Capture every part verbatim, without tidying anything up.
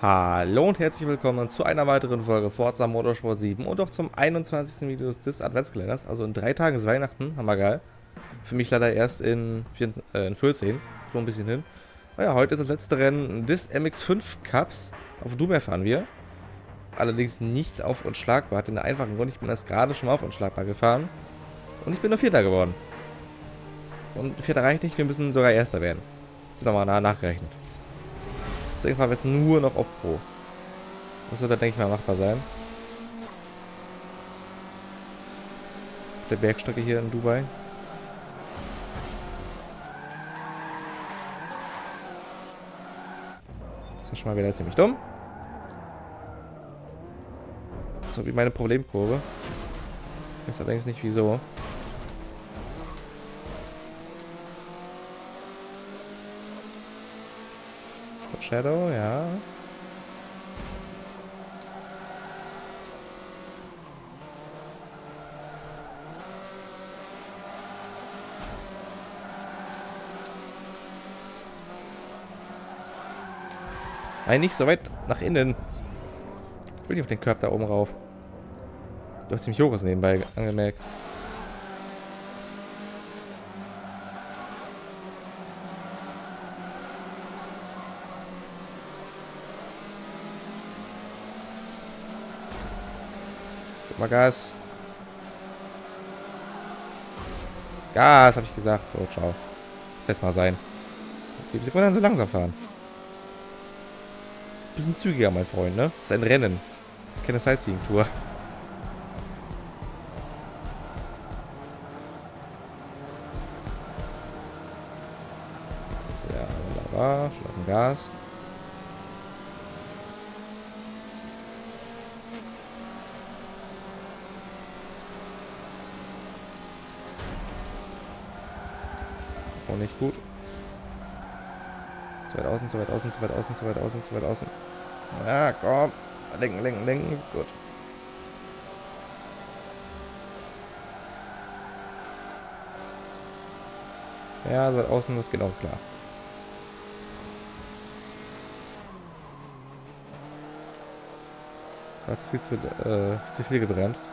Hallo und herzlich willkommen zu einer weiteren Folge Forza Motorsport sieben und auch zum einundzwanzigsten Video des Adventskalenders. Also in drei Tagen ist Weihnachten, hammergeil. Für mich leider erst in, äh, in vierzehn, so ein bisschen hin. Naja, heute ist das letzte Rennen des M X fünf Cups. Auf Dubai fahren wir. Allerdings nicht auf unschlagbar, hat den einfachen Grund, ich bin erst gerade schon mal auf unschlagbar gefahren. Und ich bin nur Vierter geworden. Und Vierter reicht nicht, wir müssen sogar Erster werden. Nochmal nachgerechnet. Deswegen fahren wir jetzt nur noch auf Pro. Das wird dann, denke ich mal, machbar sein. Auf der Bergstrecke hier in Dubai. Das war schon mal wieder ziemlich dumm. So wie meine Problemkurve. Ich weiß allerdings nicht wieso. Shadow, ja. Nein, nicht so weit nach innen. Ich will nicht auf den Körper da oben rauf. Doch ziemlich hoch ist nebenbei angemerkt. Mal Gas. Gas, habe ich gesagt. So, ciao. Muss jetzt mal sein. Wie kann man dann so langsam fahren? Bisschen zügiger, mein Freund, ne? Das ist ein Rennen. Keine Sightseeing-Tour. Ja, wunderbar. Schon auf dem Gas. Nicht gut. Zu weit außen, zu weit außen, zu weit außen, zu weit außen, zu weit außen. Ja, komm. Lenken, lenken, lenken. Gut. Ja, so weit außen, das geht auch klar. Da ist viel zu, äh, zu viel gebremst.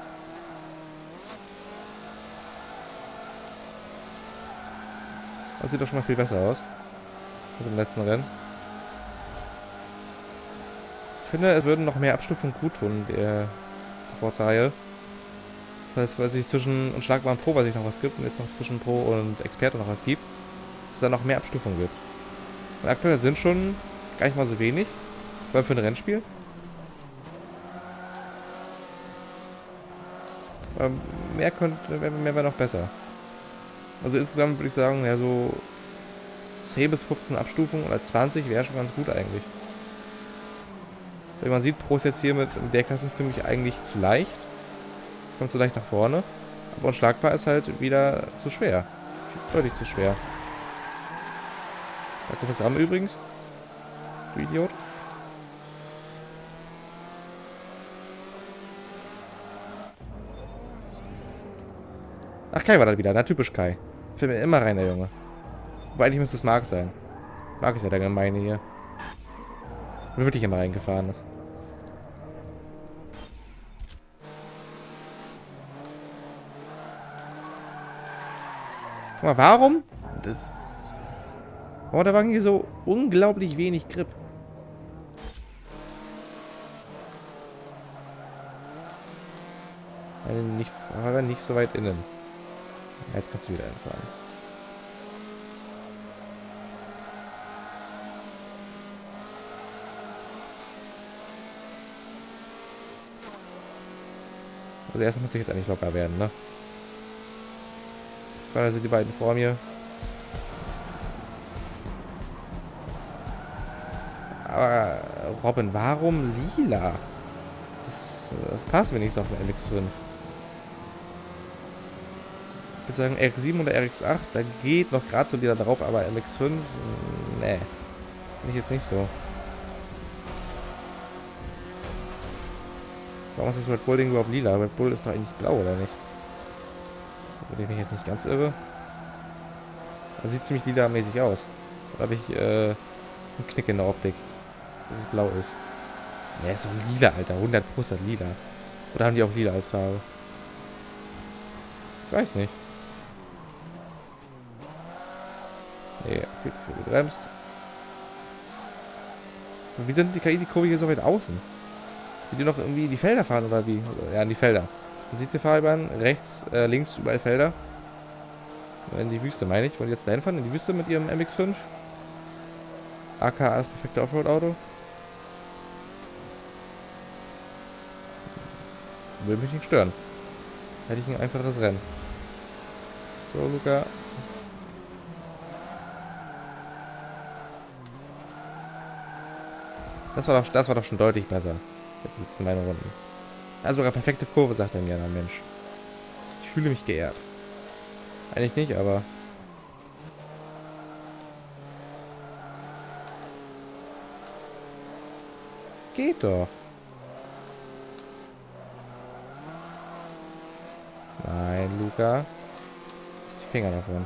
Das sieht doch schon mal viel besser aus. Mit dem letzten Rennen. Ich finde, es würden noch mehr Abstufungen gut tun, der Vorzeige. Das heißt, weil sich zwischen Unschlagbar und Pro, weil sich noch was gibt, und jetzt noch zwischen Pro und Experte noch was gibt, dass es da noch mehr Abstufungen gibt. Und aktuell sind schon gar nicht mal so wenig, weil für ein Rennspiel. Aber mehr könnte, mehr wäre noch besser. Also insgesamt würde ich sagen, ja, so zehn bis fünfzehn Abstufungen oder zwanzig wäre schon ganz gut eigentlich. Wenn man sieht, Pro ist jetzt hier mit der Klasse für mich eigentlich zu leicht. Kommt so leicht nach vorne. Aber unschlagbar ist halt wieder zu schwer. Deutlich zu schwer. Danke fürs Rammen übrigens. Du Idiot. Ach, Kai war da wieder. Na, typisch Kai. Fällt mir immer rein, der Junge. Aber eigentlich müsste es Marc sein. Marc ist ja der Gemeine hier. Wenn wirklich immer reingefahren ist. Guck mal, warum? Das. Oh, da war hier so unglaublich wenig Grip. Also nicht, aber nicht so weit innen. Jetzt kannst du wieder einfahren. Also erstmal muss ich jetzt eigentlich locker werden, ne? Also die beiden vor mir. Aber Robin, warum lila? Das, das passt mir nicht so auf den M X fünf. Ich würde sagen, R sieben oder R X acht, da geht noch gerade so wieder drauf, aber M X fünf, nee, finde ich jetzt nicht so. Warum ist das Red Bull überhaupt lila? Red Bull ist doch eigentlich blau, oder nicht? Wenn ich mich jetzt nicht ganz irre. Das sieht ziemlich lila-mäßig aus. Da habe ich äh, einen Knick in der Optik, dass es blau ist. Ja, ist doch lila, Alter. hundert Prozent lila. Oder haben die auch lila als Farbe? Ich weiß nicht. Nee, viel zu viel gebremst. Und wie sind die K I, die Kurve hier so weit außen? Will die noch irgendwie in die Felder fahren oder wie? Ja, in die Felder. Man sieht die Fahrbahn, rechts, äh, links, überall Felder. In die Wüste, meine ich. Wollen jetzt dahin fahren? In die Wüste mit ihrem M X fünf? A K A das perfekte Offroad-Auto. Will mich nicht stören. Hätte ich ein einfaches Rennen. So, Luca. Das war doch, das war doch schon deutlich besser. Jetzt sind es meine Runden. Ja, sogar perfekte Kurve, sagt er mir, der Mensch. Ich fühle mich geehrt. Eigentlich nicht, aber... Geht doch. Nein, Luca. Lass die Finger davon.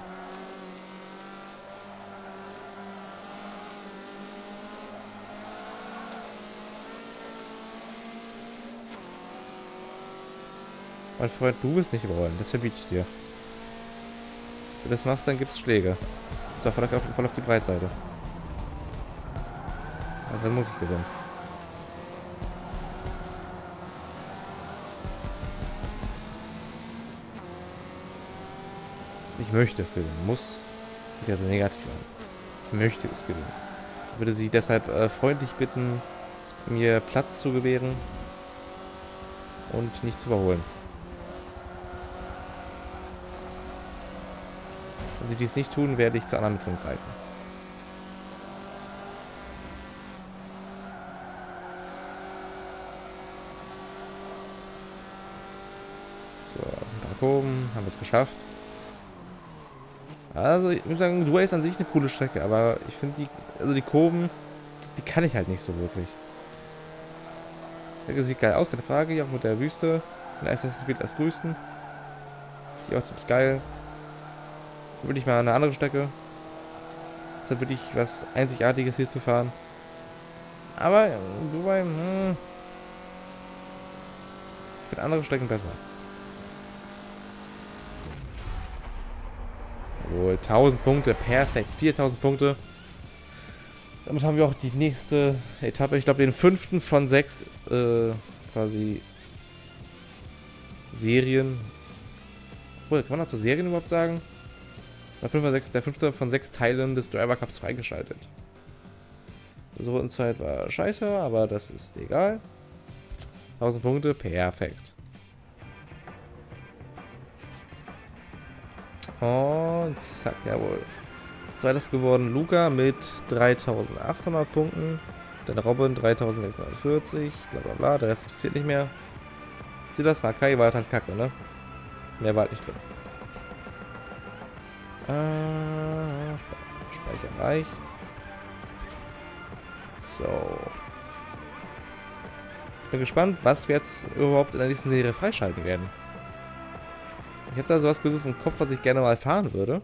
Mein Freund, du wirst nicht überrollen. Das verbiete ich dir. Wenn du das machst, dann gibt es Schläge. So, voll auf, voll auf die Breitseite. Also dann muss ich gewinnen. Ich möchte es gewinnen. Muss. Ist ja so negativ an. Ich möchte es gewinnen. Ich würde sie deshalb äh, freundlich bitten, mir Platz zu gewähren und nicht zu überholen. Wenn sie dies nicht tun, werde ich zu einer Ermittlung greifen. So, nach oben haben wir es geschafft. Also, ich muss sagen, Dubai ist an sich eine coole Strecke, aber ich finde die, also die Kurven, die, die kann ich halt nicht so wirklich. Das sieht geil aus, keine Frage, hier auch mit der Wüste. Ein erstes Bild als größten. Die auch ziemlich geil. Dann würde ich mal eine andere Strecke. Deshalb würde ich was Einzigartiges hier zu fahren. Aber Dubai, hm. Ich finde andere Strecken besser. Jawohl, tausend Punkte, perfekt, viertausend Punkte. Damit haben wir auch die nächste Etappe, ich glaube den fünften von sechs äh, quasi Serien. Oh, kann man dazu Serien überhaupt sagen? Der fünfte, der fünfte von sechs Teilen des Driver Cups freigeschaltet. Unsere Rundenzeit war scheiße, aber das ist egal. tausend Punkte, perfekt. Und zack, jawohl. Zweites geworden Luca mit dreitausendachthundert Punkten. Dann Robin dreitausendsechshundertvierzig, bla bla bla. Der Rest interessiert nicht mehr. Sieh das mal, Kai war halt kacke, ne? Mehr war halt nicht drin. Ah, Speicher reicht. So. Ich bin gespannt, was wir jetzt überhaupt in der nächsten Serie freischalten werden. Ich habe da sowas Gewisses im Kopf, was ich gerne mal fahren würde.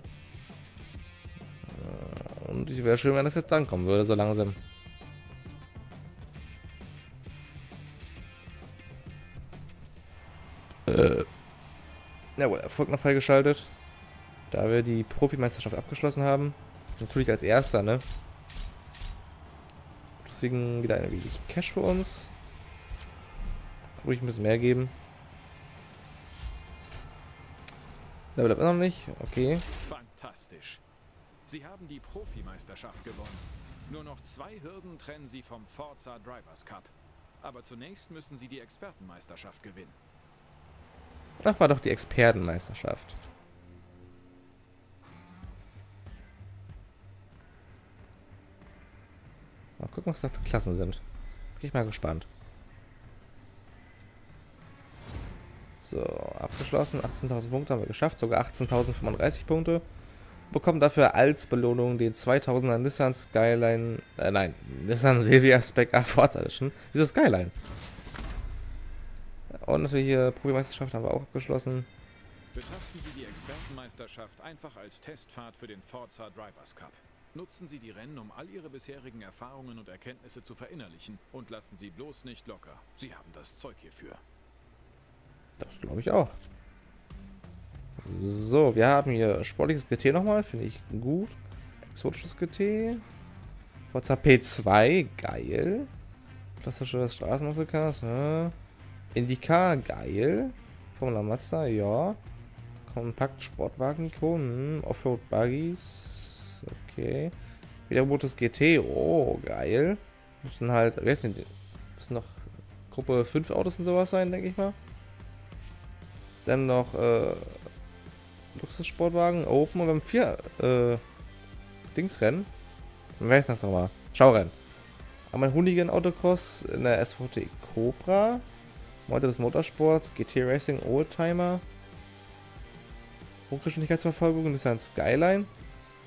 Und ich wäre schön, wenn das jetzt ankommen würde, so langsam. Äh. Jawohl, Erfolg noch freigeschaltet. Da wir die Profimeisterschaft abgeschlossen haben. Natürlich als erster, ne? Deswegen wieder ein wenig Cash für uns. Ruhig ein bisschen mehr geben. Level Up noch nicht. Okay. Fantastisch. Sie haben die Profimeisterschaft gewonnen. Nur noch zwei Hürden trennen sie vom Forza Drivers Cup. Aber zunächst müssen sie die Expertenmeisterschaft gewinnen. Ach, war doch die Expertenmeisterschaft. Mal gucken, was da für Klassen sind. Bin ich mal gespannt. So, abgeschlossen. achtzehntausend Punkte haben wir geschafft. Sogar achtzehntausendfünfunddreißig Punkte. Bekommen dafür als Belohnung den zweitausender Nissan Skyline. Äh, nein, Nissan Silvia Spec A Forza. Wieso Skyline? Und natürlich hier Probemeisterschaft haben wir auch abgeschlossen. Betrachten Sie die Expertenmeisterschaft einfach als Testfahrt für den Forza Drivers Cup. Nutzen Sie die Rennen, um all Ihre bisherigen Erfahrungen und Erkenntnisse zu verinnerlichen und lassen Sie bloß nicht locker. Sie haben das Zeug hierfür. Das glaube ich auch. So, wir haben hier sportliches G T nochmal, finde ich gut. Exotisches G T. Forza P zwei, geil. Klassische Straßenmusikers, ne? Indica, geil. Formula Mazda, ja. Kompakt Sportwagen, Kronen, Offroad Buggies, okay. Wiedergebotes G T, oh, geil. Müssen halt, wer ist denn, müssen noch Gruppe fünf Autos und sowas sein, denke ich mal. Dann noch äh, Luxus-Sportwagen, Open und wir haben vier äh, Dingsrennen. Wer ist das nochmal? Schaurennen. Einmal Hoonigan Autocross in der S V T Cobra. Meute des Motorsports, G T Racing, Oldtimer. Hochgeschwindigkeitsverfolgung, Nissan Skyline.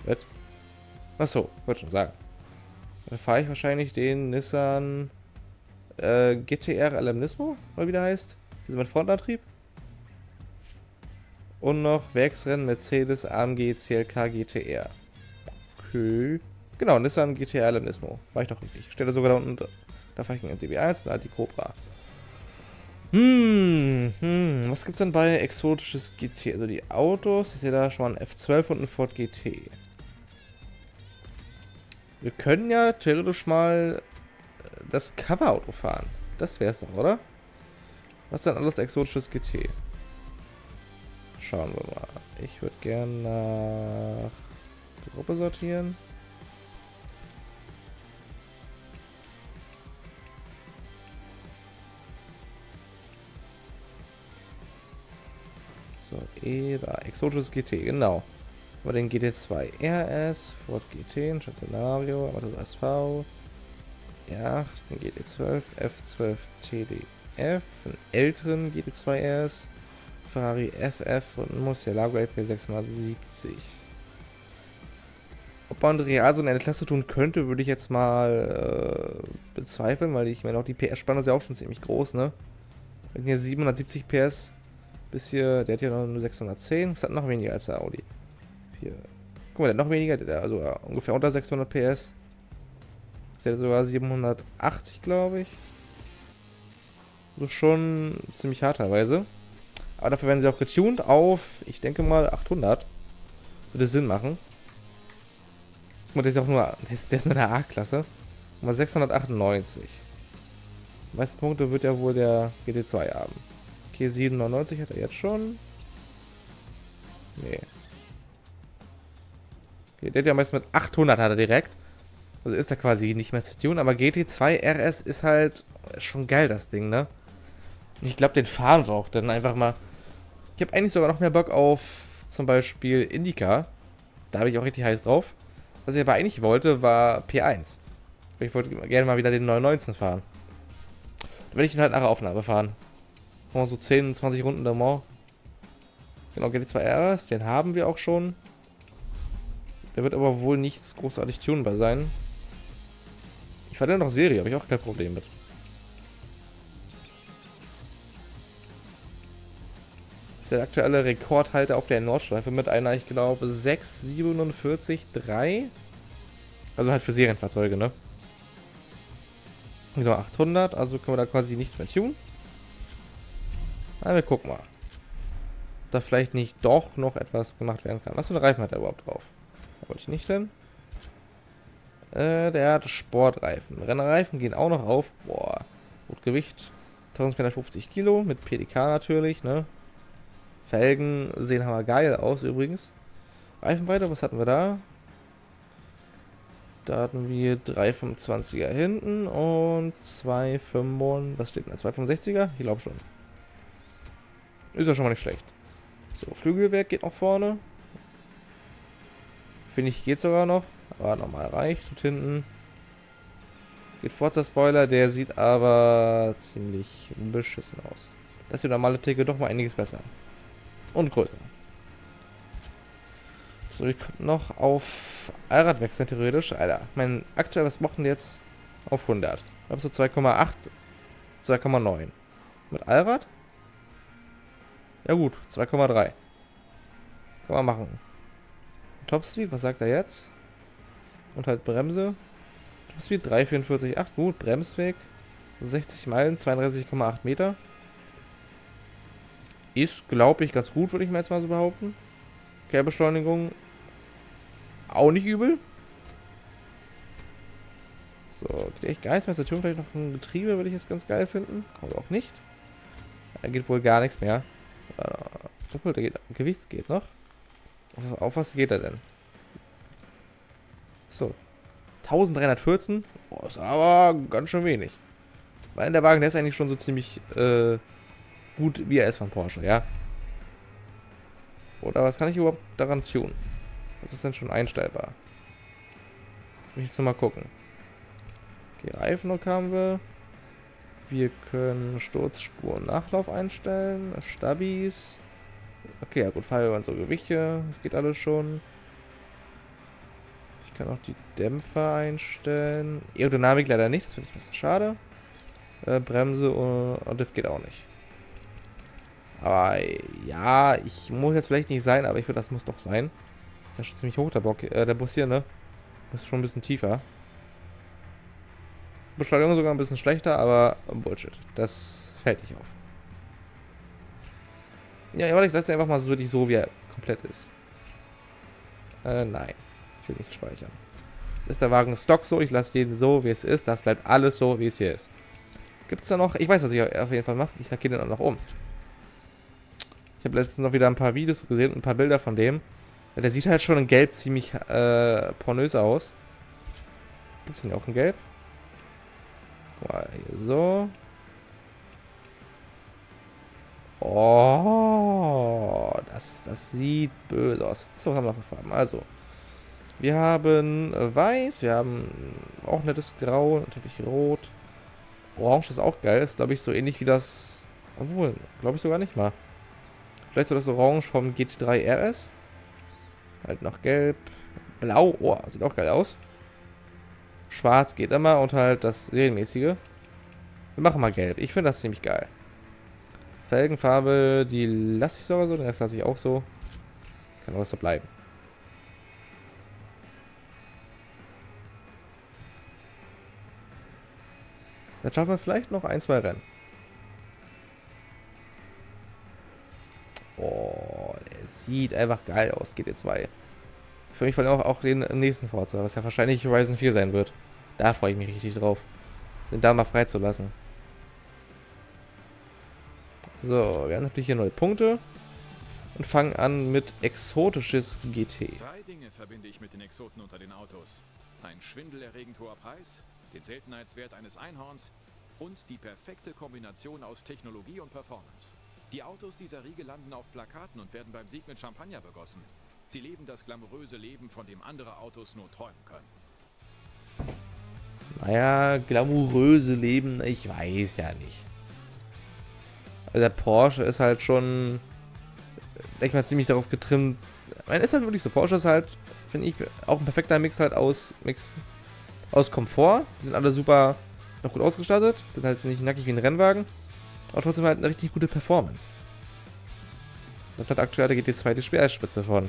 What? Achso, wollte schon sagen. Dann fahre ich wahrscheinlich den Nissan äh, G T R Alemnismo, oder wie der heißt. Das ist mein Frontantrieb. Und noch Werksrennen Mercedes A M G C L K G T R. Okay. Genau, Nissan G T R Alemnismo. War ich doch richtig. Steht da sogar da unten. Da fahre ich einen D B eins, da hat die Cobra. Hm, hm, was gibt's denn bei exotisches G T? Also die Autos, ich sehe da schon mal ein F zwölf und ein Ford G T. Wir können ja theoretisch mal das Coverauto fahren. Das wär's doch, oder? Was denn alles exotisches G T? Schauen wir mal. Ich würde gerne nach Gruppe sortieren. So, eh, da. Exotisches G T, genau. Aber den G T zwei R S, Ford G T, ein Schattenario, aber das S V, R acht, den G T zwölf, F zwölf T D F, einen älteren G T zwei R S, Ferrari F F und Murcielago L P sechshundertsiebzig. Ob man real so in eine Klasse tun könnte, würde ich jetzt mal äh, bezweifeln, weil ich meine, auch die P S-Spanne ist ja auch schon ziemlich groß, ne? Wenn hier siebenhundertsiebzig P S bis hier, der hat hier noch nur sechshundertzehn, das hat noch weniger als der Audi. Hier. Guck mal, der hat noch weniger, der, also äh, ungefähr unter sechshundert P S. Das hat sogar siebenhundertachtzig, glaube ich. So, also schon ziemlich hart teilweise. Aber dafür werden sie auch getuned auf, ich denke mal, achthundert. Würde Sinn machen. Guck mal, der ist auch nur, der ist, der ist nur in der A-Klasse. Mal sechshundertachtundneunzig. Die meisten Punkte wird ja wohl der G T zwei haben. Okay, siebenhundertneunundneunzig hat er jetzt schon. Nee. Okay, der hat ja meist mit achthundert hat er direkt. Also ist er quasi nicht mehr zu tun. Aber G T zwei R S ist halt schon geil, das Ding, ne? Ich glaube, den fahren wir auch dann einfach mal. Ich habe eigentlich sogar noch mehr Bock auf zum Beispiel Indica. Da habe ich auch richtig heiß drauf. Was ich aber eigentlich wollte, war P eins. Ich wollte gerne mal wieder den neun neunzehn fahren. Dann werde ich ihn halt nach der Aufnahme fahren. Machen wir so zehn, zwanzig Runden da mal. Genau, G T zwei R S, den haben wir auch schon. Der wird aber wohl nichts großartig tunbar sein. Ich fahre ja noch Serie, habe ich auch kein Problem mit. Der aktuelle Rekordhalter auf der Nordschleife mit einer, ich glaube, sechs siebenundvierzig drei. Also halt für Serienfahrzeuge, ne? Genau, achthundert, also können wir da quasi nichts mehr tun. Aber wir gucken mal. Ob da vielleicht nicht doch noch etwas gemacht werden kann. Was für einen Reifen hat er überhaupt drauf? Da wollte ich nicht hin. Äh, der hat Sportreifen. Rennreifen gehen auch noch auf. Boah, gut Gewicht. eintausendvierhundertfünfzig Kilo mit P D K natürlich, ne? Felgen sehen hammer geil aus übrigens. Reifenbreite, was hatten wir da? Da hatten wir drei fünfundzwanziger hinten und zwei fünfundsechziger, was steht denn? zwei fünfundsechziger? Ich glaube schon. Ist ja schon mal nicht schlecht. So, Flügelwerk geht auch vorne. Finde ich, geht sogar noch. Aber nochmal reicht. Und hinten geht Forza Spoiler, der sieht aber ziemlich beschissen aus. Das ist die normale Theke doch mal einiges besser. Und größer. So, ich könnte noch auf Allrad wechseln, theoretisch. Alter, mein aktuell, was machen jetzt auf hundert? Ich glaube so zwei Komma acht, zwei Komma neun. Mit Allrad? Ja gut, zwei Komma drei. Kann man machen. Topspeed, was sagt er jetzt? und halt Bremse. Topspeed drei vierundvierzig Komma acht, gut, Bremsweg sechzig Meilen, zweiunddreißig Komma acht Meter. Ist, glaube ich, ganz gut, würde ich mir jetzt mal so behaupten. Kehrbeschleunigung auch nicht übel. So, geht echt gar nichts mehr. Jetzt vielleicht noch ein Getriebe, würde ich jetzt ganz geil finden. Aber auch nicht. Da geht wohl gar nichts mehr. Äh, da geht, Gewicht geht noch. Auf, auf was geht er denn? So. dreizehnhundertvierzehn. Oh, ist aber ganz schön wenig. Weil der Wagen, der ist eigentlich schon so ziemlich äh, gut, wie er ist von Porsche, ja. Oder was kann ich überhaupt daran tunen? Was ist denn schon einstellbar? Ich jetzt nochmal gucken. Okay, Reifendruck haben wir. Wir können Sturzspuren Nachlauf einstellen. Stabis. Okay, ja gut, Fahrer und so Gewichte. Das geht alles schon. Ich kann auch die Dämpfer einstellen. Aerodynamik leider nicht, das finde ich ein bisschen schade. Äh, Bremse und, und das geht auch nicht. Aber ja, ich muss jetzt vielleicht nicht sein, aber ich finde, das muss doch sein. Das ist ja schon ziemlich hoch, der, Bock, äh, der Bus hier, ne? Das ist schon ein bisschen tiefer. Beschleunigung sogar ein bisschen schlechter, aber Bullshit. Das fällt nicht auf. Ja, warte, ich lasse einfach mal so wirklich so, wie er komplett ist. Äh, nein. Ich will nicht speichern. Jetzt ist der Wagen Stock so, ich lasse jeden so, wie es ist. Das bleibt alles so, wie es hier ist. Gibt es da noch? Ich weiß, was ich auf jeden Fall mache. Ich lackiere den auch noch um. Ich habe letztens noch wieder ein paar Videos gesehen und ein paar Bilder von dem. Ja, der sieht halt schon in Gelb ziemlich äh, pornös aus. Gibt es denn auch in Gelb? Mal hier so. Oh, das, das sieht böse aus. So, was haben wir für Farben? Also, wir haben Weiß, wir haben auch nettes Grau, natürlich Rot. Orange ist auch geil, ist glaube ich so ähnlich wie das, obwohl, glaube ich sogar nicht mal. Vielleicht so das Orange vom G T drei R S. Halt noch Gelb. Blau, oh, sieht auch geil aus. Schwarz geht immer und halt das serienmäßige. Wir machen mal Gelb. Ich finde das ziemlich geil. Felgenfarbe, die lasse ich sogar so, den Rest lasse ich auch so. Kann auch so bleiben. Dann schaffen wir vielleicht noch ein, zwei Rennen. Oh, der sieht einfach geil aus, G T zwei. Für mich vor allem auch, auch den nächsten Forza, was ja wahrscheinlich Horizon vier sein wird. Da freue ich mich richtig drauf. Den da mal freizulassen. So, wir haben natürlich hier neue Punkte. Und fangen an mit exotisches G T. Drei Dinge verbinde ich mit den Exoten unter den Autos. Ein schwindelerregend hoher Preis, den Seltenheitswert eines Einhorns und die perfekte Kombination aus Technologie und Performance. Die Autos dieser Riege landen auf Plakaten und werden beim Sieg mit Champagner begossen. Sie leben das glamouröse Leben, von dem andere Autos nur träumen können. Naja, glamouröse Leben, ich weiß ja nicht. Also der Porsche ist halt schon, denke ich mal, ziemlich darauf getrimmt. Man ist halt wirklich so, Porsche ist halt, finde ich, auch ein perfekter Mix halt aus, Mix, aus Komfort. Die sind alle super, noch gut ausgestattet, sind halt nicht nackig wie ein Rennwagen. Aber trotzdem halt eine richtig gute Performance. Das hat aktuell der G T zwei die Speerspitze von.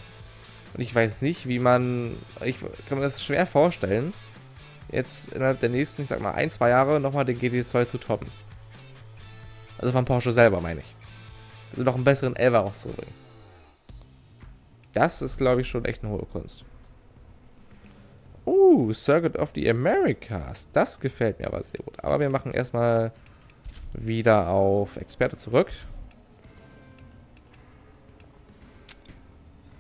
Und ich weiß nicht, wie man... Ich kann mir das schwer vorstellen, jetzt innerhalb der nächsten, ich sag mal, ein, zwei Jahre nochmal den G T zwei zu toppen. Also von Porsche selber, meine ich. Also noch einen besseren Elfer rauszubringen. Das ist, glaube ich, schon echt eine hohe Kunst. Uh, Circuit of the Americas. Das gefällt mir aber sehr gut. Aber wir machen erstmal wieder auf Experte zurück.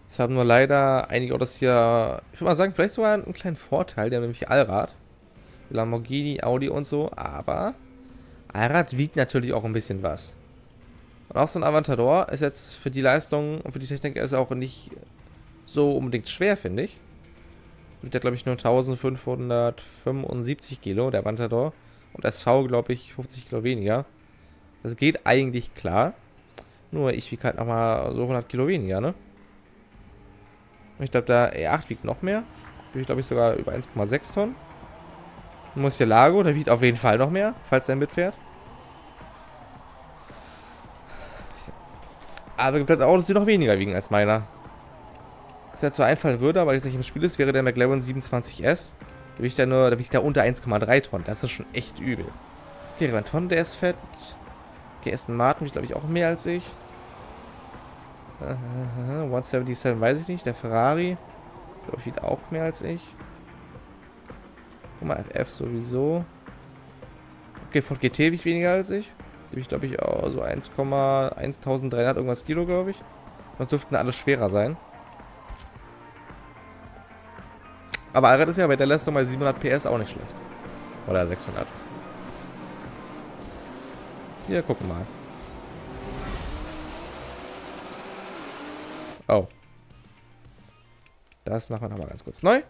Es haben nur leider einige Autos hier, ich würde mal sagen, vielleicht sogar einen kleinen Vorteil, die haben nämlich Allrad. Lamborghini, Audi und so, aber Allrad wiegt natürlich auch ein bisschen was. Und auch so ein Aventador ist jetzt für die Leistung und für die Technik ist auch nicht so unbedingt schwer, finde ich. Wiegt der, glaube ich, nur eintausendfünfhundertfünfundsiebzig Kilo, der Aventador. Und S V, glaube ich, fünfzig Kilo weniger. Das geht eigentlich klar. Nur ich wiege halt nochmal so hundert Kilo weniger, ne? Ich glaube, der E acht wiegt noch mehr. Wiegt, glaube ich, sogar über eins Komma sechs Tonnen. Muss hier Lago, der wiegt auf jeden Fall noch mehr, falls er mitfährt. Aber es gibt halt Autos, die noch weniger wiegen als meiner. was mir dazu einfallen würde, aber jetzt nicht im Spiel ist, wäre der McLaren siebenundzwanzig S. Da wiegt er nur, da wiegt er unter eins Komma drei Tonnen. Das ist schon echt übel. Okay, Revanton, der ist fett. Okay, Aston Martin wiegt, glaube ich, auch mehr als ich. Uh, hundertsiebenundsiebzig weiß ich nicht. Der Ferrari, glaube ich, wiegt auch mehr als ich. Guck mal, F F sowieso. Okay, Ford G T wiegt weniger als ich. Die wiegt, glaube ich, auch so eintausenddreihundert irgendwas Kilo, glaube ich. Sonst dürften alles schwerer sein. Aber R acht ist ja bei der letzten Mal siebenhundert PS auch nicht schlecht. Oder sechshundert. Hier, gucken mal. Oh. Das machen wir nochmal ganz kurz neu.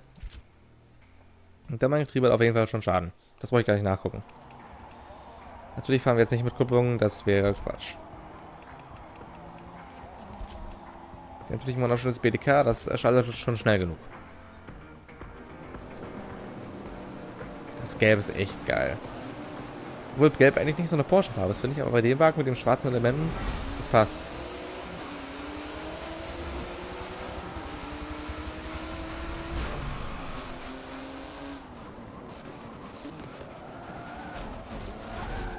Und der Getriebe hat auf jeden Fall schon Schaden. Das brauche ich gar nicht nachgucken. Natürlich fahren wir jetzt nicht mit Kupplung, das wäre Quatsch. Natürlich immer noch schon das B D K, das erschaltet schon schnell genug. Das Gelb ist echt geil. Obwohl Gelb eigentlich nicht so eine Porsche-Farbe ist, finde ich, aber bei dem Wagen mit den schwarzen Elementen, das passt.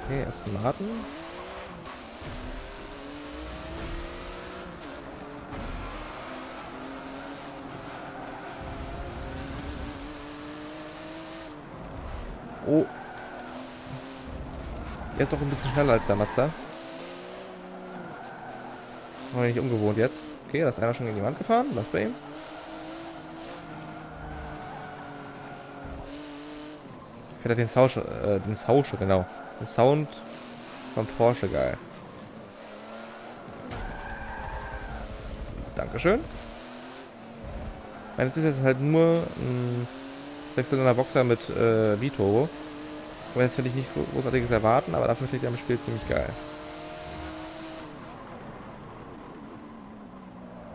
Okay, ersten Martin. Oh. Der ist doch ein bisschen schneller als der Master. War nicht ungewohnt jetzt. Okay, da ist einer schon gegen die Wand gefahren. Läuft bei ihm. Ich finde den Sound, äh, den Sound, genau. Den Sound von Porsche geil. Dankeschön. Ich meine, das ist jetzt halt nur ein sechszylinder Boxer mit äh, Biturbo. Aber jetzt will ich nichts Großartiges erwarten, aber dafür klingt er im Spiel ziemlich geil.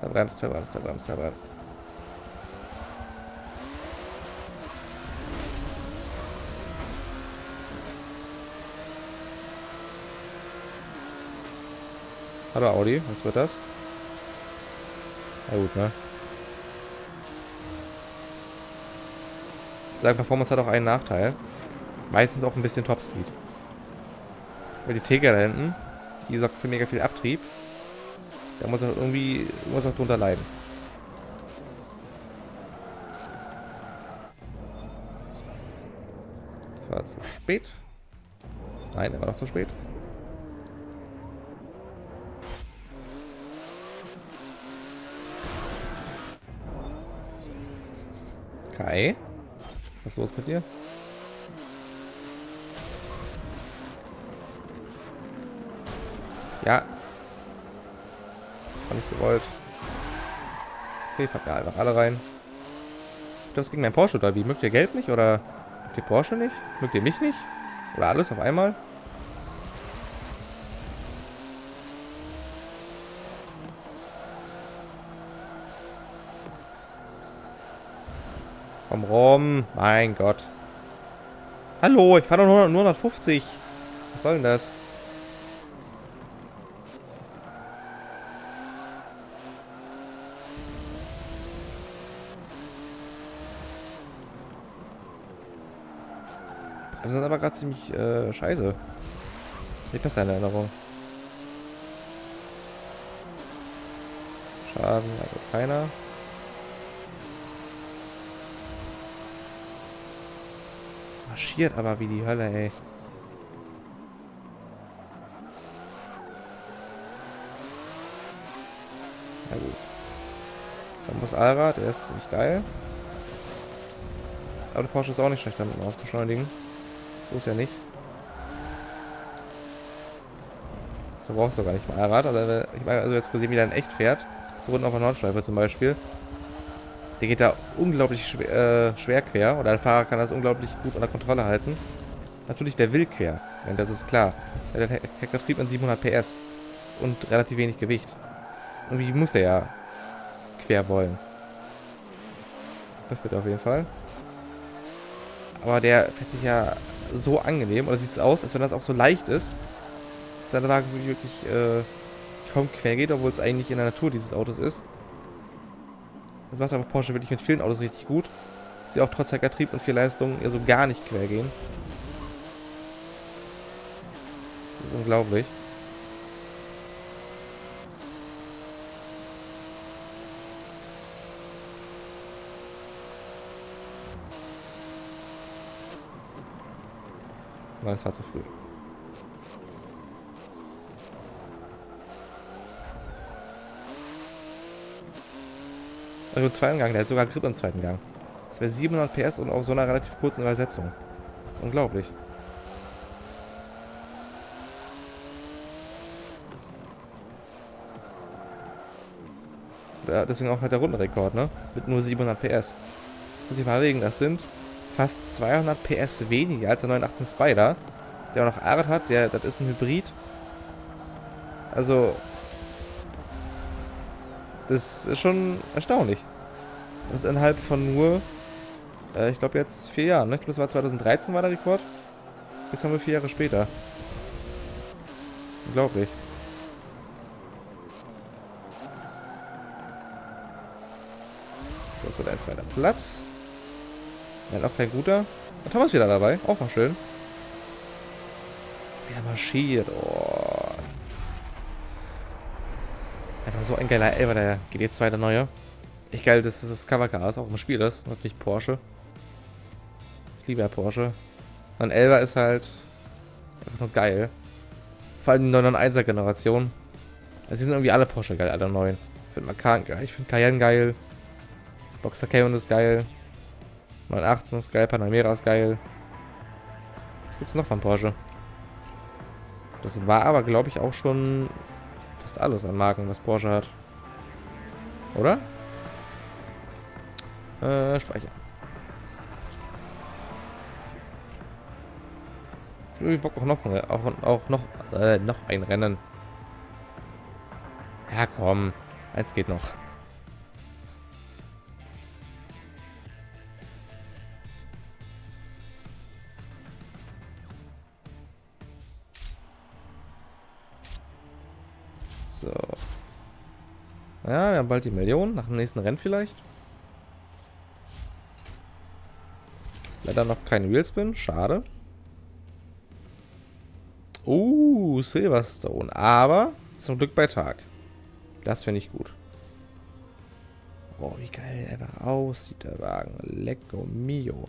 Da bremst, da bremst, da bremst, da bremst. Hallo Audi, was wird das? Na gut, ne? Sagen, Performance hat auch einen Nachteil. Meistens auch ein bisschen Topspeed. Weil die Teger da hinten, die sorgt für mega viel Abtrieb. Da muss auch irgendwie, muss auch drunter leiden. Das war zu spät. Nein, er war doch zu spät. Kai? Was ist los mit dir? Ja. Das war nicht gewollt. Okay, fahrt mir einfach alle rein. Das ging mein Porsche, oder wie? Mögt ihr Gelb nicht? Oder mögt ihr Porsche nicht? Mögt ihr mich nicht? Oder alles auf einmal? Komm rum. Mein Gott. Hallo, ich fahre doch nur hundertfünfzig. Was soll denn das? Wir sind aber gerade ziemlich äh, scheiße. Nicht besser in Erinnerung. Schaden, also keiner. Marschiert aber wie die Hölle, ey. Na gut. Dann muss Alra, der ist nicht geil. Aber der Porsche ist auch nicht schlecht damit auszuschneiden. So ist ja nicht. So brauchst du gar nicht mal Rad. Also ich meine, also jetzt sehen, wie der in echt fährt. So wurden auf der Nordschleife zum Beispiel. Der geht da unglaublich schwer, äh, schwer quer. Oder der Fahrer kann das unglaublich gut unter Kontrolle halten. Natürlich, der will quer. Denn das ist klar. Der hat Heckvertrieb mit siebenhundert PS. Und relativ wenig Gewicht. Und wie muss der ja quer wollen? Das wird auf jeden Fall. Aber der fährt sich ja so angenehm, oder sieht es aus, als wenn das auch so leicht ist, dass der Wagen wirklich äh, kaum quer geht, obwohl es eigentlich in der Natur dieses Autos ist. Das macht aber Porsche wirklich mit vielen Autos richtig gut. Sie auch trotz Hackertrieb und viel Leistung eher so gar nicht quer gehen. Das ist unglaublich. Aber das war zu früh. Also im zweiten Gang, der hat sogar Grip im zweiten Gang. Das wäre siebenhundert P S und auf so einer relativ kurzen Übersetzung. Das ist unglaublich. Ja, deswegen auch halt der Rundenrekord, ne? Mit nur siebenhundert P S. Muss ich mal überlegen, das sind fast zweihundert P S weniger als der neun achtzehn Spyder, der auch noch R acht hat, der, das ist ein Hybrid. Also... das ist schon erstaunlich. Das ist innerhalb von nur, äh, ich glaube jetzt vier Jahren, ne? Ich glaube, das war zweitausenddreizehn war der Rekord. Jetzt haben wir vier Jahre später. Unglaublich. So, es wird ein zweiter Platz. Nein, auch kein guter. Und Thomas wieder dabei, auch mal schön. Wer marschiert, oh. Einfach so ein geiler Elfer, der G T zwei, der neue. Echt geil, dass das Covercar ist, auch im Spiel ist. Natürlich Porsche. Ich liebe ja Porsche. Ein Elfer ist halt einfach nur geil. Vor allem die neun eins eins er Generation. Also die sind irgendwie alle Porsche geil, alle neuen. Ich finde Makan geil, ich finde Cayenne geil. Boxer Cayenne ist geil. neun achtzehn ist geil, Panamera ist geil. Was gibt es noch von Porsche? Das war aber, glaube ich, auch schon... fast alles an Marken, was Porsche hat. Oder? Äh, speichern. Ich hab Bock auch noch, auch, auch noch, äh, noch ein Rennen. Ja, komm. Eins geht noch. So. Ja, wir haben bald die Million. Nach dem nächsten Rennen vielleicht. Leider noch kein Wheelspin. Schade. Uh, Silverstone. Aber zum Glück bei Tag. Das finde ich gut. Oh, wie geil der einfach aussieht, der Wagen. Lecco mio.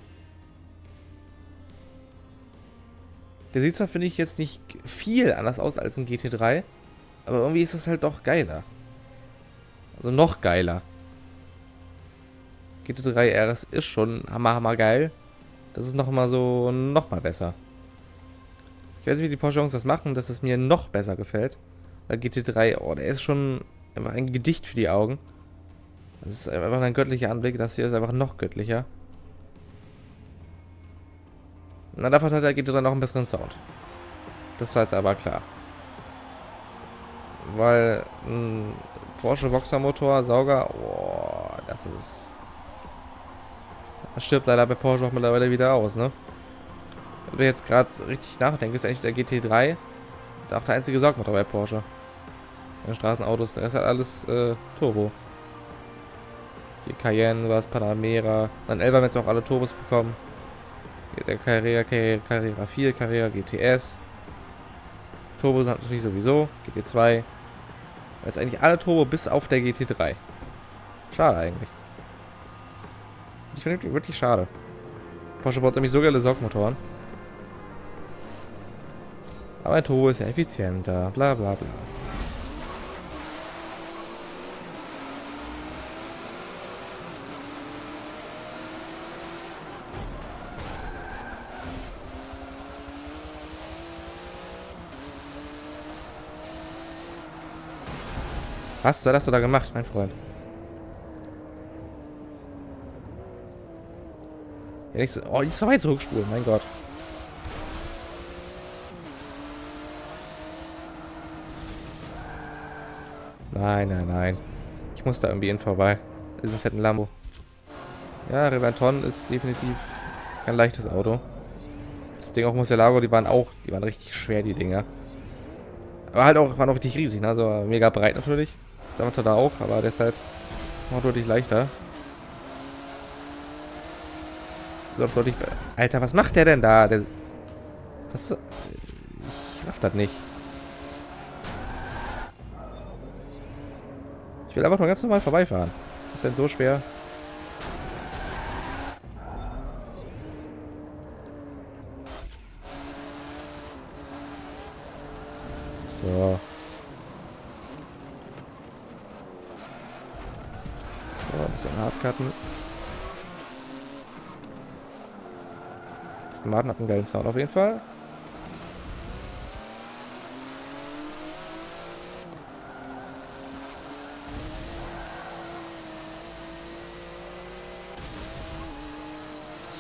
Der sieht zwar, finde ich, jetzt nicht viel anders aus als ein G T drei. Aber irgendwie ist es halt doch geiler. Also noch geiler. G T drei R S ist schon hammer, hammer geil. Das ist nochmal so, nochmal besser. Ich weiß nicht, wie die Porsche Jungs das machen, dass es mir noch besser gefällt. Weil G T drei, oh, der ist schon einfach ein Gedicht für die Augen. Das ist einfach ein göttlicher Anblick. Das hier ist einfach noch göttlicher. Na, davon hat der G T drei noch einen besseren Sound. Das war jetzt aber klar. Weil ein Porsche Boxer Motor, Sauger, oh, das ist... das stirbt leider bei Porsche auch mittlerweile wieder aus, ne? Wenn ich jetzt gerade richtig nachdenke, ist eigentlich der G T drei auch der einzige Saugmotor bei Porsche. In den Straßenautos, der ist halt alles äh, Turbo. Hier Cayenne, was, Panamera, dann elf haben jetzt auch alle Turbos bekommen. Hier der Carrera, Carrera vier, Carrera G T S. Turbo sind natürlich sowieso, G T zwei. Jetzt eigentlich alle Turbo bis auf der G T drei. Schade eigentlich. Ich finde wirklich schade. Porsche baut nämlich so geile Saugmotoren. Aber ein Turbo ist ja effizienter. Bla bla bla. Was hast du da gemacht, mein Freund? Ja, nicht so, oh, ich soll weit zurückspulen, mein Gott. Nein, nein, nein. Ich muss da irgendwie hin vorbei. Mit dem fetten Lambo. Ja, Revanton ist definitiv kein leichtes Auto. Das Ding auch Moselago, die waren auch, die waren richtig schwer, die Dinger. Aber halt auch, waren auch richtig riesig, ne? Also mega breit natürlich. Aventador auch, aber deshalb noch deutlich leichter. glaub doch nicht. Alter, was macht der denn da? Der, was, ich raff das nicht. Ich will einfach nur ganz normal vorbeifahren. Was ist denn so schwer? So. So, ein bisschen Hardcutten. Das Martin hat einen geilen Sound auf jeden Fall.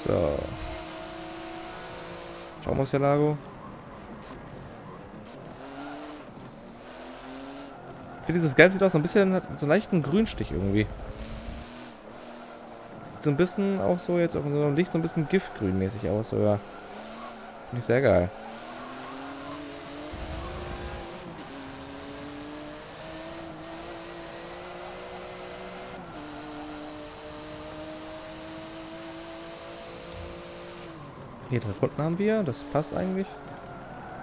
So. Schauen wir uns hier Lago. Ich finde, dieses Gelb sieht auch so ein bisschen, hat so einen leichten Grünstich irgendwie. Sieht so ein bisschen auch so jetzt auf unserem Licht so ein bisschen giftgrünmäßig aus, oder? Finde ich sehr geil. Hier drei Runden haben wir, das passt eigentlich.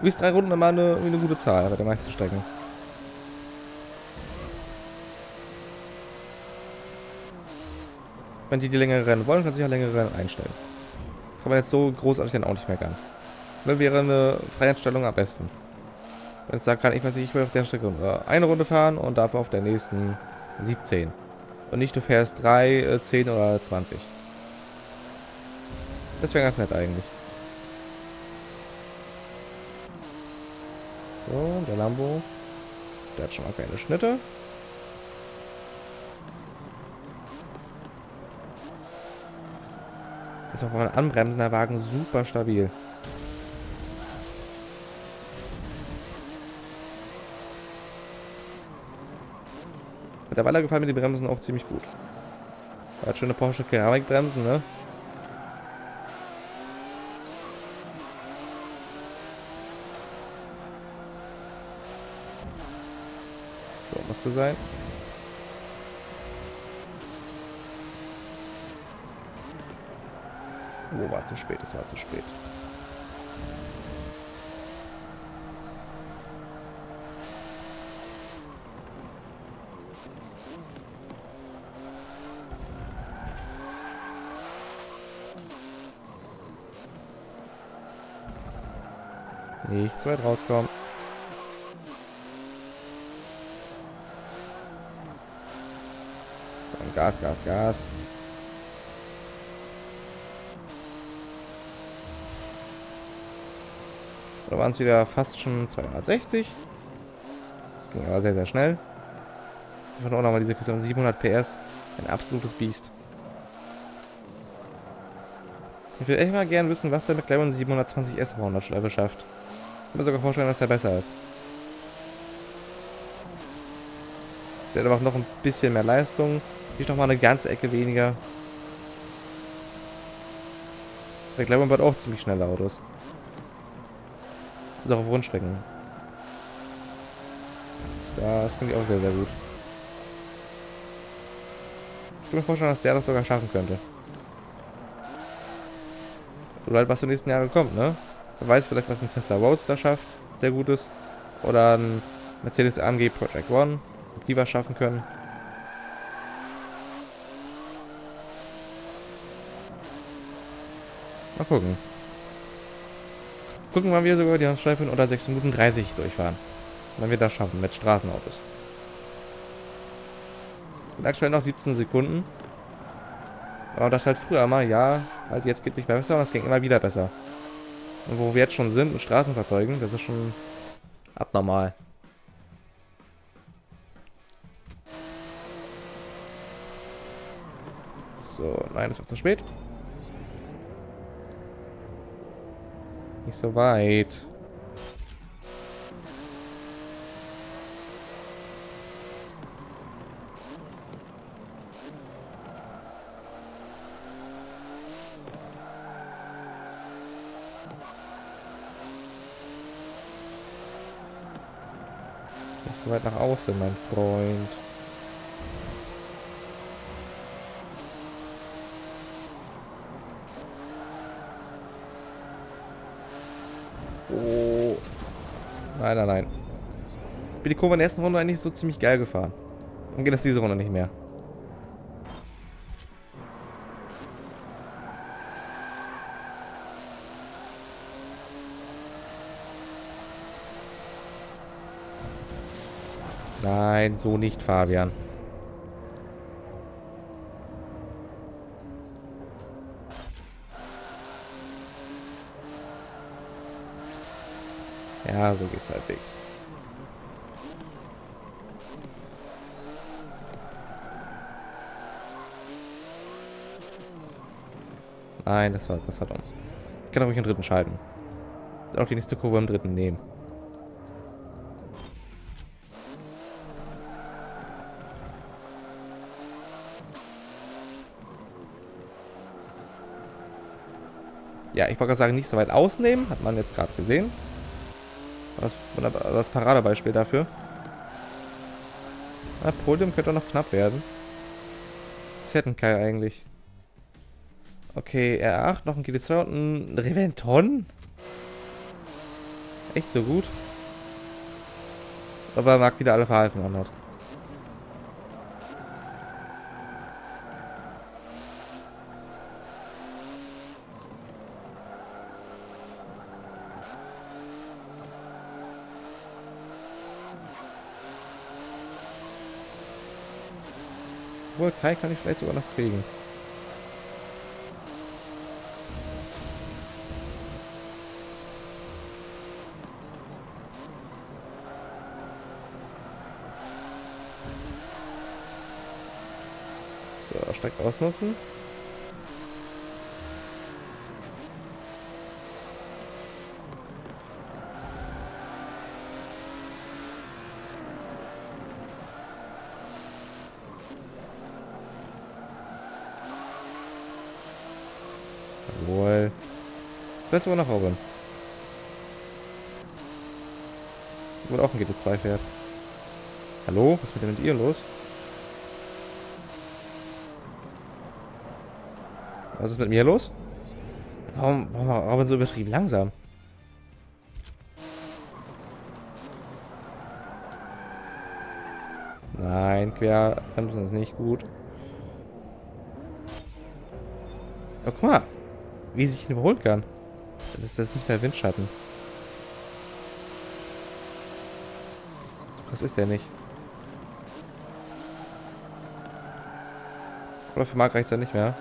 Wie ist drei Runden immer eine, eine gute Zahl bei den meisten Strecken? Wenn die, die länger rennen wollen, kann sich ja längere Rennen einstellen. Kann man jetzt so großartig dann auch nicht mehr gern. Dann wäre eine Freiheitsstellung am besten. Wenn es da kann, ich weiß nicht, ich will auf der Strecke eine Runde fahren und dafür auf der nächsten siebzehn. Und nicht du fährst drei, zehn oder zwanzig. Das wäre ganz nett eigentlich. So, der Lambo. Der hat schon mal keine Schnitte. Jetzt noch mal anbremsen, der Wagen super stabil. Mittlerweile gefallen mir die Bremsen auch ziemlich gut. Hat schöne Porsche Keramikbremsen, ne? So, musste sein. Oh, war zu spät, es war zu spät. Nicht zu weit rauskommen. Dann Gas, Gas, Gas. Da waren es wieder fast schon zweihundertsechzig. Das ging aber sehr, sehr schnell. Ich fand auch nochmal diese Kiste von siebenhundert P S. Ein absolutes Biest. Ich würde echt mal gerne wissen, was der McLaren siebenhundertzwanzig S auf der Nordschleife schafft. Ich kann mir sogar vorstellen, dass der besser ist. Der hat aber auch noch ein bisschen mehr Leistung. Nicht nochmal eine ganze Ecke weniger. Der McLaren baut auch ziemlich schnelle Autos. Doch auf Rundstrecken. Das finde ich auch sehr, sehr gut. Ich kann mir vorstellen, dass der das sogar schaffen könnte. Oder halt, was für die nächsten Jahre kommt, ne? Wer weiß vielleicht, was ein Tesla Roadster schafft, der gut ist. Oder ein Mercedes A M G Project One, ob die was schaffen können. Mal gucken. Gucken, wann wir sogar die Nordschleife in unter sechs Minuten dreißig durchfahren. Wenn wir das schaffen mit Straßenautos. Und aktuell noch siebzehn Sekunden. Aber man dachte halt früher mal, ja, halt jetzt geht es nicht mehr besser, aber es ging immer wieder besser. Und wo wir jetzt schon sind mit Straßenfahrzeugen, das ist schon abnormal. So, nein, das war zu spät. Nicht so weit. Nicht so weit nach außen, mein Freund. Oh. Nein, nein, nein. Ich bin die Kurve in der ersten Runde eigentlich so ziemlich geil gefahren. Dann geht das diese Runde nicht mehr. Nein, so nicht, Fabian. Ja, so geht's halbwegs. Nein, das war, das hat um. Ich kann auch nicht den dritten schalten. Auch die nächste Kurve im dritten nehmen. Ja, ich wollte gerade sagen, nicht so weit ausnehmen. Hat man jetzt gerade gesehen. Das, das Paradebeispiel dafür. Na, Podium könnte auch noch knapp werden. Das hätten Kai eigentlich. Okay, R acht, noch ein G T zwei und ein Revanton. Echt so gut. Aber er mag wieder alle Verhalten anhat. Obwohl, Kai kann ich vielleicht sogar noch kriegen. So, Strecke ausnutzen. Vielleicht sogar noch Robin. Wo auch ein G T zwei fährt. Hallo? Was ist denn mit ihr los? Was ist mit mir los? Warum, warum war Robin so übertrieben langsam? Nein, quer. Das ist nicht gut. Oh, guck mal. Wie sich ihn überholen kann. Das ist das nicht der Windschatten. Das ist der nicht. Oder für Mark reicht es ja nicht mehr.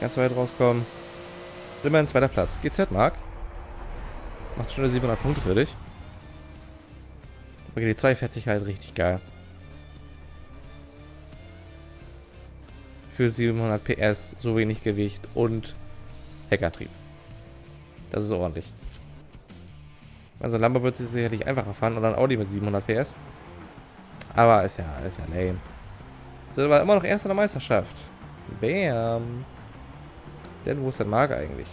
Ganz weit rauskommen. Immerhin zweiter Platz. G Z Mark. Macht schon siebenhundert Punkte für dich. Aber G T zwei fährt sich halt richtig geil. Für siebenhundert P S, so wenig Gewicht und Heckantrieb. Das ist ordentlich. Also Lambo wird sich sicherlich einfacher fahren oder ein Audi mit siebenhundert P S. Aber ist ja, ist ja lame. Sind aber immer noch erster in der Meisterschaft. Bam. Denn wo ist der Mager eigentlich?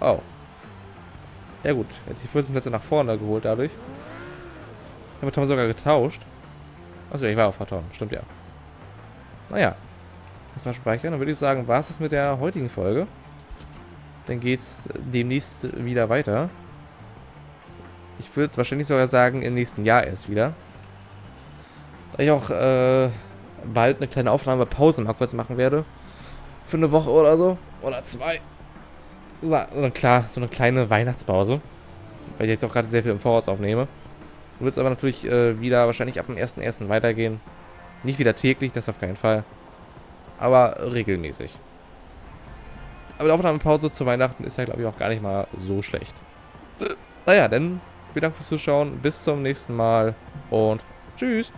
Oh. Ja gut, jetzt die vierzehn Plätze nach vorne geholt dadurch. Ich habe Tom sogar getauscht. Achso, ich war auf Tom, stimmt ja. Naja. Jetzt mal speichern. Dann würde ich sagen, war es das mit der heutigen Folge. Dann geht's demnächst wieder weiter. Ich würde wahrscheinlich sogar sagen, im nächsten Jahr erst wieder. Da ich auch äh, bald eine kleine Aufnahmepause mal kurz machen werde. Für eine Woche oder so. Oder zwei. So, dann klar, so eine kleine Weihnachtspause. Weil ich jetzt auch gerade sehr viel im Voraus aufnehme. Du wirst aber natürlich äh, wieder wahrscheinlich ab dem ersten ersten weitergehen. Nicht wieder täglich, das auf keinen Fall. Aber regelmäßig. Aber die Aufnahmepause zu Weihnachten ist ja, glaube ich, auch gar nicht mal so schlecht. Naja, dann vielen Dank fürs Zuschauen. Bis zum nächsten Mal. Und tschüss.